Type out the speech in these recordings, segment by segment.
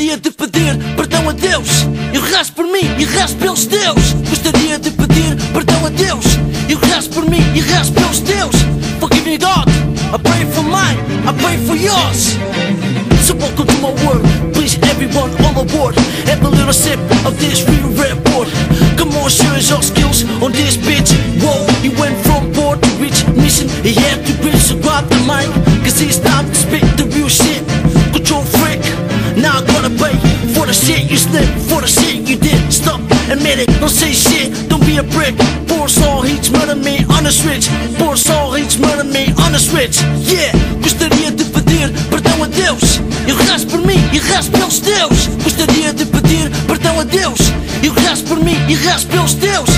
Gostaria de pedir perdão a Deus. Eu rezo por mim e rezo pelos teus. Gostaria de pedir perdão a Deus. Eu rezo por mim e rezo pelos teus. Forgive me, God. I pray for mine. I pray for yours. So welcome to my world. Please, everyone, all aboard. Have a little sip of this real red board. Come on, show us your skills on this bitch. Whoa, he went from board to reach mission. He had to reach, so grab the mic. Cause it's time to spit the real shit. Control freak. Now I gotta pay for the shit you slip, for the shit you did. Stop, admit it, don't say shit, don't be a brick. Poor soul hates murder me on the switch. Poor soul hates murder me on the switch. Yeah, gostaria de pedir perdão a Deus. Eu rezo por mim e rezo pelos teus. Gostaria de pedir perdão a Deus. Eu rezo por mim e rezo pelos teus.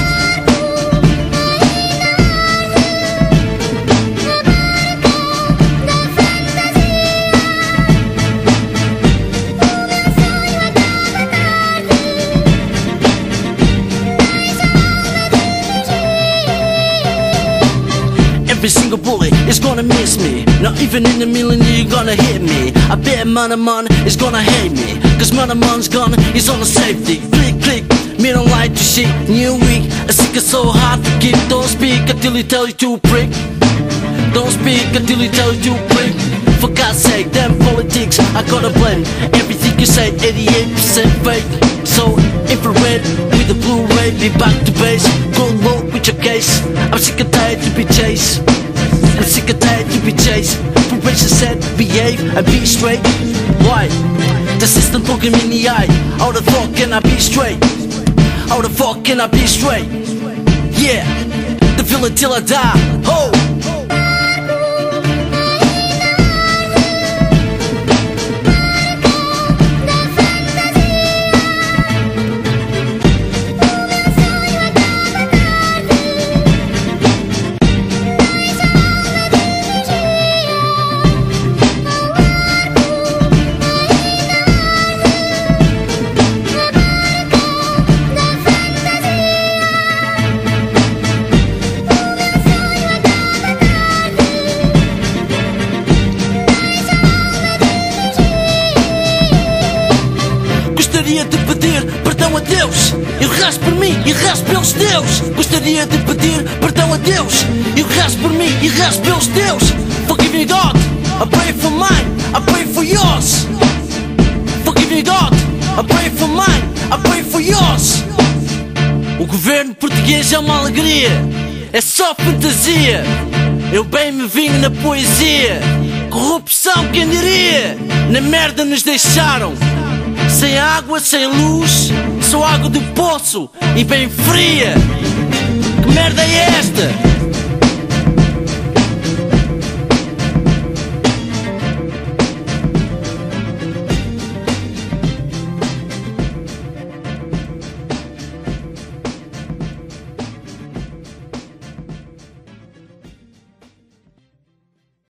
Every single bullet is gonna miss me. Not even in a million you're gonna hit me. I bet Mother Man is gonna hate me. Cause Mother Man's gun is on the safety. Click, click, me don't like to shit. New week, I sick it so hard to keep. Don't speak until he tell you to prick. Don't speak until he tell you to prick. For God's sake, damn politics, I gotta blame everything you say, 88% fake. So infrared with the Blu-ray, be back to base. Go low with your case. I'm sick and tired to be chased. I'm sick and tired to be chased. Probation said behave and be straight. Why? The system looking me in the eye. How the fuck can I be straight? How the fuck can I be straight? Yeah, the villain till I die. Ho! Gostaria de pedir perdão a Deus. Eu rezo por mim e rezo pelos teus. Gostaria de pedir perdão a Deus. Eu rezo por mim e rezo pelos teus. Forgive me, God. I pray for mine. I pray for yours. Forgive me, God. I pray for mine. I pray for yours. O governo português é uma alegria. É só fantasia. Eu bem me vingo na poesia. Corrupção, quem diria? Na merda nos deixaram. Sem água, sem luz, só água do poço e bem fria. Que merda é esta?